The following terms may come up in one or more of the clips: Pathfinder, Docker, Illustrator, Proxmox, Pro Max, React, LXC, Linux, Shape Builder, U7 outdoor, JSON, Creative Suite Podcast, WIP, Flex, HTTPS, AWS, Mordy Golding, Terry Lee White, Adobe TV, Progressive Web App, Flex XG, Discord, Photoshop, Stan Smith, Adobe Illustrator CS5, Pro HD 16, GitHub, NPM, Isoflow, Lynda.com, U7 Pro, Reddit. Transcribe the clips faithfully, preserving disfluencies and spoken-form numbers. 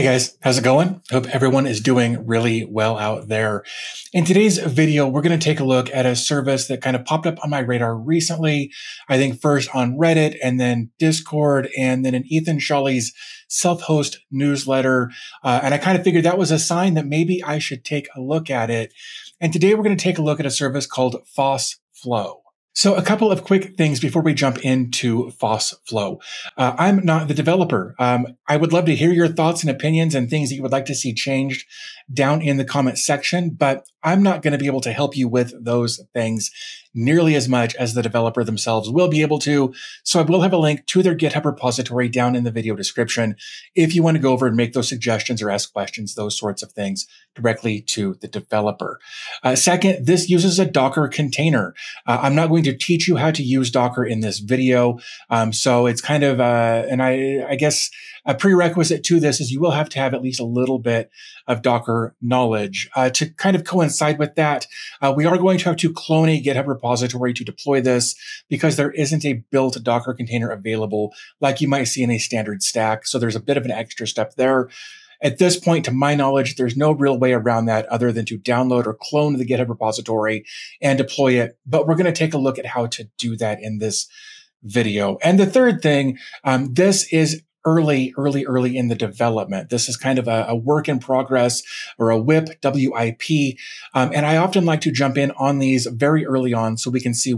Hey guys, how's it going? Hope everyone is doing really well out there. In today's video, we're going to take a look at a service that kind of popped up on my radar recently. I think first on Reddit and then Discord and then in Ethan Shawley's self-host newsletter. Uh, and I kind of figured that was a sign that maybe I should take a look at it. And today we're going to take a look at a service called FossFlow. So a couple of quick things before we jump into FossFlow. Uh, I'm not the developer. Um, I would love to hear your thoughts and opinions and things that you would like to see changed down in the comment section, but I'm not going to be able to help you with those things nearly as much as the developer themselves will be able to. So I will have a link to their GitHub repository down in the video description if you want to go over and make those suggestions or ask questions, those sorts of things directly to the developer. Uh, second, this uses a Docker container. Uh, I'm not going to teach you how to use Docker in this video. Um, so it's kind of, uh, and I, I guess a prerequisite to this is you will have to have at least a little bit of Docker knowledge. Uh, to kind of coincide with that, uh, we are going to have to clone a GitHub repository repository to deploy this because there isn't a built Docker container available like you might see in a standard stack. So there's a bit of an extra step there. At this point, to my knowledge, there's no real way around that other than to download or clone the GitHub repository and deploy it. But we're going to take a look at how to do that in this video. And the third thing, um, this is early, early, early in the development. This is kind of a, a work in progress or a WIP, W I P. Um, and I often like to jump in on these very early on so we can see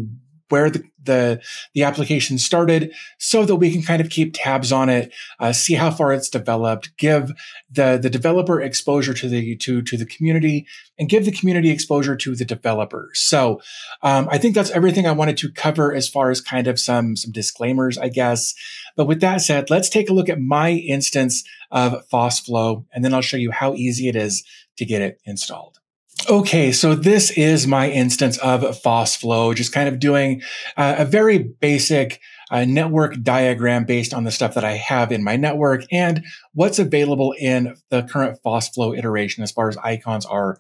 where the, the, the application started so that we can kind of keep tabs on it, uh, see how far it's developed, give the, the developer exposure to the, to, to the community and give the community exposure to the developer. So, um, I think that's everything I wanted to cover as far as kind of some, some disclaimers, I guess. But with that said, let's take a look at my instance of FossFlow, and then I'll show you how easy it is to get it installed. Okay, so this is my instance of FossFlow, just kind of doing uh, a very basic uh, network diagram based on the stuff that I have in my network and what's available in the current FossFlow iteration as far as icons are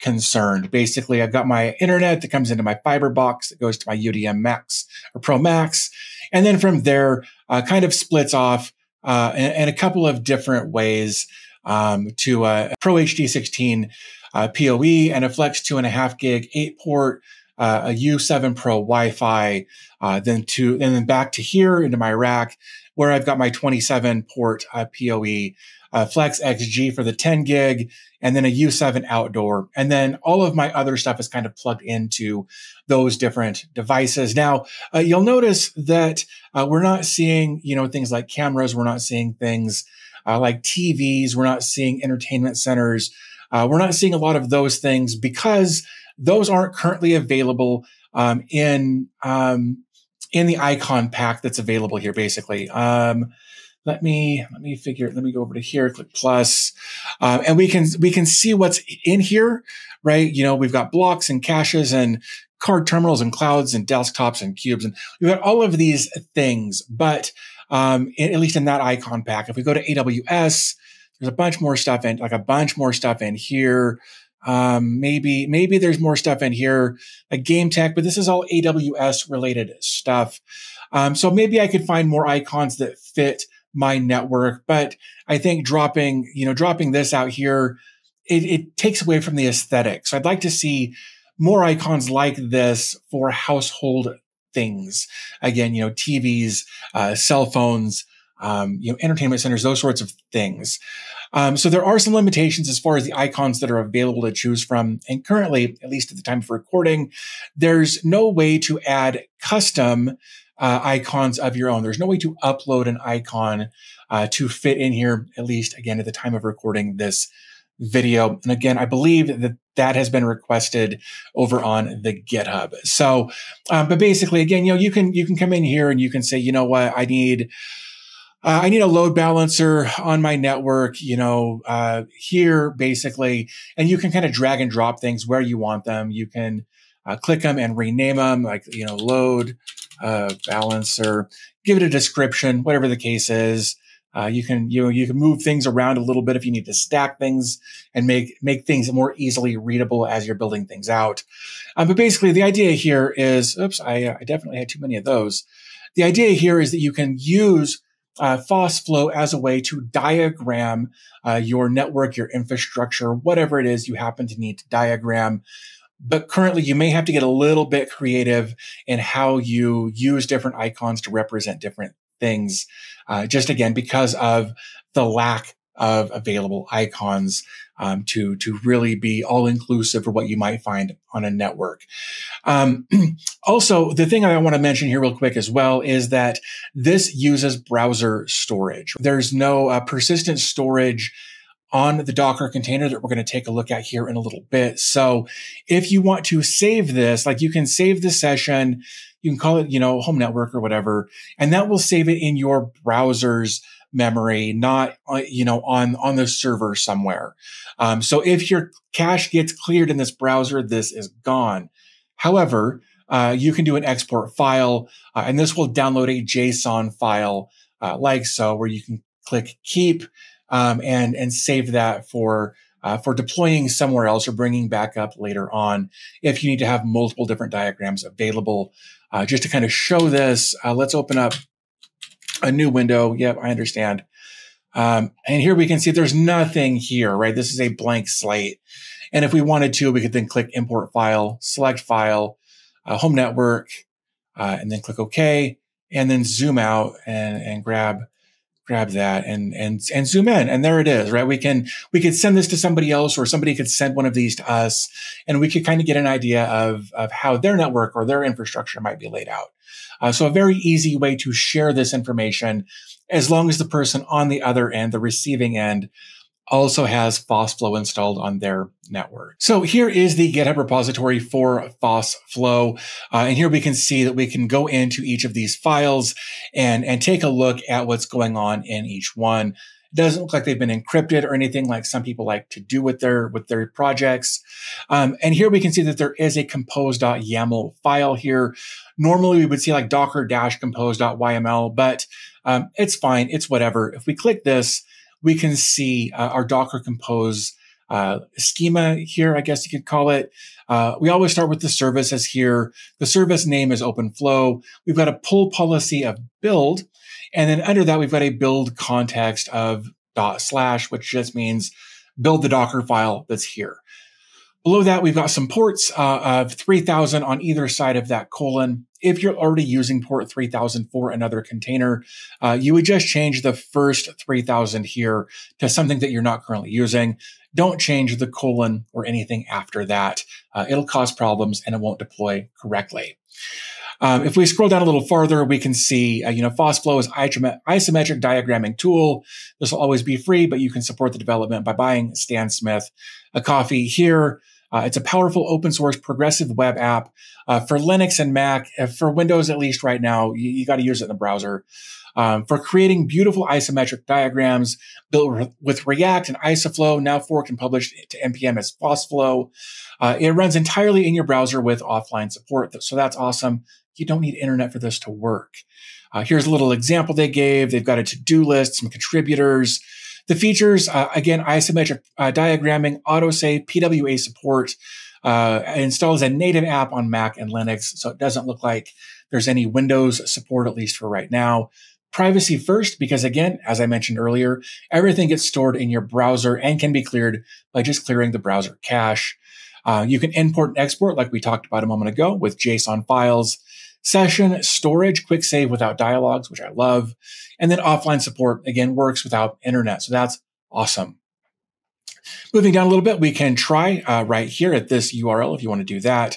concerned. Basically, I've got my internet that comes into my fiber box that goes to my U D M Max or Pro Max, and then from there, uh, kind of splits off uh, in, in a couple of different ways um, to uh, Pro H D sixteen. Uh, P O E and a Flex two and a half gig eight port, uh, a U seven Pro Wi-Fi, uh, then to and then back to here into my rack where I've got my twenty-seven port uh, P O E, uh, Flex X G for the ten gig, and then a U seven outdoor, and then all of my other stuff is kind of plugged into those different devices. Now uh, you'll notice that uh, we're not seeing you know things like cameras, we're not seeing things uh, like T Vs, we're not seeing entertainment centers. Uh, we're not seeing a lot of those things because those aren't currently available um, in um, in the icon pack that's available here. Basically, um, let me let me figure. Let me go over to here, click plus, um, and we can we can see what's in here, right? You know, we've got blocks and caches and card terminals and clouds and desktops and cubes, and we've got all of these things. But um, in, at least in that icon pack, if we go to A W S. There's a bunch more stuff in, like a bunch more stuff in here. Um, maybe, maybe there's more stuff in here, like game tech, but this is all A W S related stuff. Um, so maybe I could find more icons that fit my network, but I think dropping, you know, dropping this out here, it, it takes away from the aesthetic. So I'd like to see more icons like this for household things. Again, you know, T Vs, uh, cell phones, Um, you know, entertainment centers, those sorts of things. Um, so there are some limitations as far as the icons that are available to choose from. And currently, at least at the time of recording, there's no way to add custom uh, icons of your own. There's no way to upload an icon uh, to fit in here, at least again, at the time of recording this video. And again, I believe that that has been requested over on the GitHub. So, um, but basically, again, you know, you can, you can come in here and you can say, you know what, I need, Uh, I need a load balancer on my network, you know, uh, here basically, and you can kind of drag and drop things where you want them. You can uh, click them and rename them, like, you know, load uh, balancer, give it a description, whatever the case is. Uh, you can, you know, you can move things around a little bit if you need to stack things and make, make things more easily readable as you're building things out. Um, but basically the idea here is, oops, I, I definitely had too many of those. The idea here is that you can use uh, FossFlow as a way to diagram uh, your network, your infrastructure, whatever it is you happen to need to diagram. But currently, you may have to get a little bit creative in how you use different icons to represent different things, uh, just again, because of the lack of available icons um, to, to really be all-inclusive for what you might find on a network. Um, also, the thing I want to mention here real quick as well is that this uses browser storage. There's no uh, persistent storage on the Docker container that we're going to take a look at here in a little bit. So if you want to save this, like you can save the session, you can call it, you know, home network or whatever, and that will save it in your browser's memory, not, you know, on, on the server somewhere. Um, so if your cache gets cleared in this browser, this is gone. However, uh, you can do an export file, uh, and this will download a JSON file uh, like so, where you can click keep, Um, and, and save that for, uh, for deploying somewhere else or bringing back up later on if you need to have multiple different diagrams available. Uh, just to kind of show this, uh, let's open up a new window. Yep, I understand. Um, and here we can see there's nothing here, right? This is a blank slate. And if we wanted to, we could then click import file, select file, uh, home network, uh, and then click OK, and then zoom out and, and grab grab that and, and, and zoom in. And there it is, right? We can, we could send this to somebody else, or somebody could send one of these to us, and we could kind of get an idea of, of how their network or their infrastructure might be laid out. Uh, so a very easy way to share this information, as long as the person on the other end, the receiving end, also has FossFlow installed on their network. So here is the GitHub repository for FossFlow. Uh, and here we can see that we can go into each of these files and, and take a look at what's going on in each one. It doesn't look like they've been encrypted or anything like some people like to do with their, with their projects. Um, and here we can see that there is a compose.yaml file here. Normally we would see like docker-compose.yml, but um, it's fine. It's whatever. If we click this, we can see uh, our Docker Compose uh, schema here, I guess you could call it. Uh, we always start with the services here. The service name is OpenFlow. We've got a pull policy of build. And then under that, we've got a build context of dot slash, which just means build the Docker file that's here. Below that, we've got some ports uh, of three thousand on either side of that colon. If you're already using port three thousand for another container, uh, you would just change the first three thousand here to something that you're not currently using. Don't change the colon or anything after that. Uh, it'll cause problems and it won't deploy correctly. Um, if we scroll down a little farther, we can see, uh, you know, FossFlow is isometric diagramming tool. This will always be free, but you can support the development by buying Stan Smith a coffee here. Uh, it's a powerful open source progressive web app uh, for Linux and Mac. For Windows, at least right now, you, you got to use it in the browser. Um, for creating beautiful isometric diagrams built re with React and Isoflow, now forked and published to N P M as FossFlow. Uh, it runs entirely in your browser with offline support. So that's awesome. You don't need internet for this to work. Uh, here's a little example they gave. They've got a to-do list, some contributors. The features, uh, again, isometric uh, diagramming, autosave, P W A support. Uh, it installs a native app on Mac and Linux, so it doesn't look like there's any Windows support, at least for right now. Privacy first, because again, as I mentioned earlier, everything gets stored in your browser and can be cleared by just clearing the browser cache. Uh, you can import and export, like we talked about a moment ago, with JSON files. Session storage, quick save without dialogues, which I love. And then offline support, again, works without internet. So that's awesome. Moving down a little bit, we can try uh, right here at this U R L if you want to do that.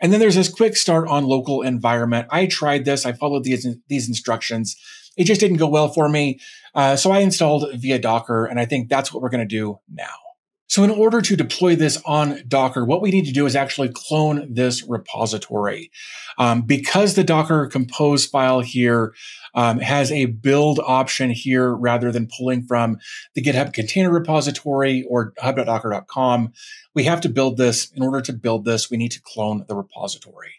And then there's this quick start on local environment. I tried this. I followed these, these instructions. It just didn't go well for me. Uh, so I installed via Docker, and I think that's what we're going to do now. So in order to deploy this on Docker, what we need to do is actually clone this repository. Um, because the Docker Compose file here um, has a build option here rather than pulling from the GitHub container repository or hub dot docker dot com, we have to build this. In order to build this, we need to clone the repository.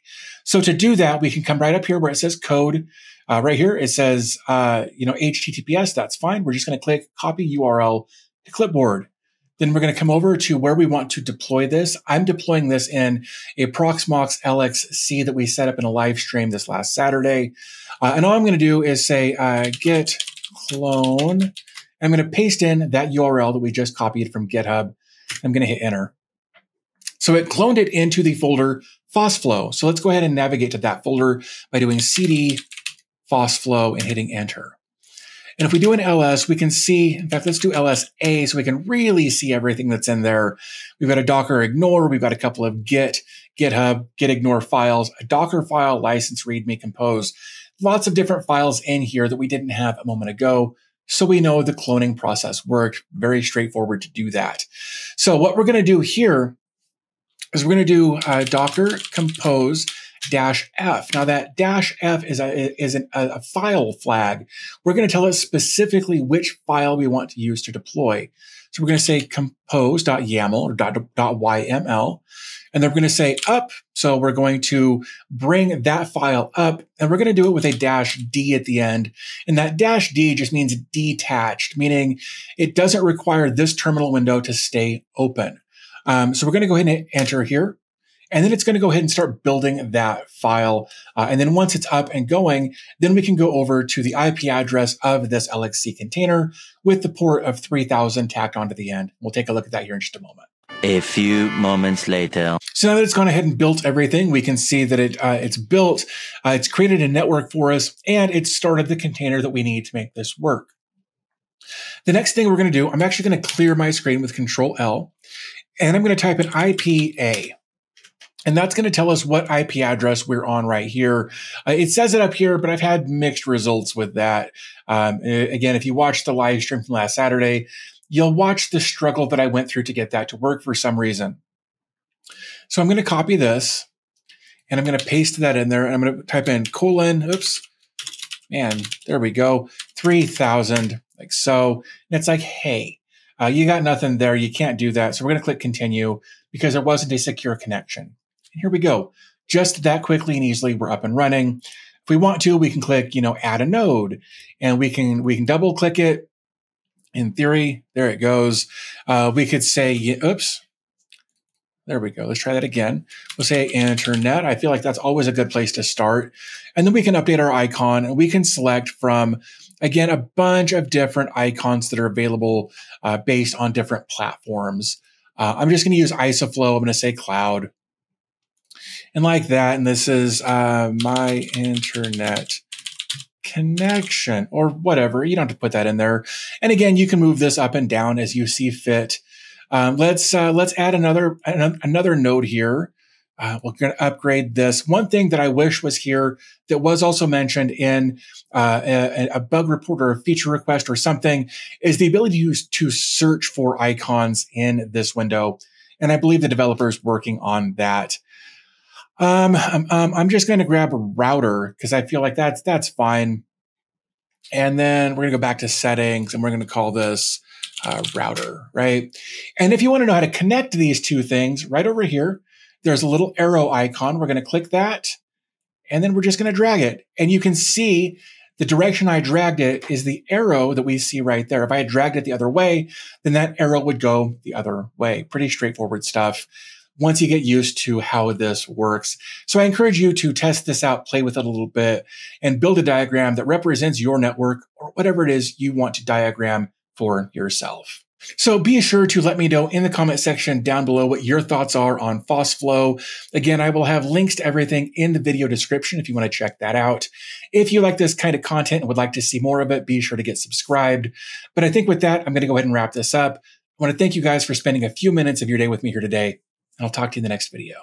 So to do that, we can come right up here where it says code. Uh, right here, it says uh, you know H T T P S, that's fine. We're just gonna click copy U R L to clipboard. Then we're going to come over to where we want to deploy this. I'm deploying this in a Proxmox L X C that we set up in a live stream this last Saturday. Uh, and all I'm going to do is say uh, git clone. I'm going to paste in that U R L that we just copied from GitHub. I'm going to hit enter. So it cloned it into the folder FossFlow. So let's go ahead and navigate to that folder by doing cd FossFlow and hitting enter. And if we do an L S, we can see, in fact, let's do L S A so we can really see everything that's in there. We've got a Docker ignore. We've got a couple of Git, GitHub, Git ignore files, a Docker file, license, readme, compose. Lots of different files in here that we didn't have a moment ago. So we know the cloning process worked. Very straightforward to do that. So what we're going to do here is we're going to do uh, Docker compose dash F. Now that dash F is a, is an, a file flag. We're going to tell it specifically which file we want to use to deploy. So we're going to say compose.yaml or .yml. And then we're going to say up. So we're going to bring that file up and we're going to do it with a dash D at the end. And that dash D just means detached, meaning it doesn't require this terminal window to stay open. Um, so we're going to go ahead and enter here. And then it's going to go ahead and start building that file. Uh, and then once it's up and going, then we can go over to the I P address of this L X C container with the port of three thousand tacked onto the end. We'll take a look at that here in just a moment. A few moments later. So now that it's gone ahead and built everything, we can see that it uh, it's built, uh, it's created a network for us, and it's started the container that we need to make this work. The next thing we're going to do, I'm actually going to clear my screen with Control L, and I'm going to type in I P A. And that's going to tell us what I P address we're on right here. Uh, it says it up here, but I've had mixed results with that. Um, again, if you watched the live stream from last Saturday, you'll watch the struggle that I went through to get that to work for some reason. So I'm going to copy this and I'm going to paste that in there. And I'm going to type in colon, oops, man, there we go. three thousand, like so. And it's like, hey, uh, you got nothing there. You can't do that. So we're going to click continue because there wasn't a secure connection. Here we go. Just that quickly and easily, we're up and running. If we want to, we can click, you know, add a node, and we can we can double click it. In theory, there it goes. Uh, we could say, oops, there we go. Let's try that again. We'll say internet. I feel like that's always a good place to start. And then we can update our icon, and we can select from, again, a bunch of different icons that are available uh, based on different platforms. Uh, I'm just going to use Isoflow. I'm going to say cloud. And like that, and this is uh, my internet connection or whatever. You don't have to put that in there. And again, you can move this up and down as you see fit. Um, let's uh, let's add another another node here. Uh, we're going to upgrade this. One thing that I wish was here that was also mentioned in uh, a, a bug report or a feature request or something is the ability to use, to search for icons in this window. And I believe the developer is working on that. Um, um, I'm just going to grab a router because I feel like that's, that's fine. And then we're going to go back to settings and we're going to call this uh, router, right? And if you want to know how to connect these two things, right over here, there's a little arrow icon. We're going to click that and then we're just going to drag it. And you can see the direction I dragged it is the arrow that we see right there. If I had dragged it the other way, then that arrow would go the other way. Pretty straightforward stuff. Once you get used to how this works. So I encourage you to test this out, play with it a little bit, and build a diagram that represents your network or whatever it is you want to diagram for yourself. So be sure to let me know in the comment section down below what your thoughts are on FossFlow. Again, I will have links to everything in the video description if you want to check that out. If you like this kind of content and would like to see more of it, be sure to get subscribed. But I think with that, I'm going to go ahead and wrap this up. I want to thank you guys for spending a few minutes of your day with me here today. And I'll talk to you in the next video.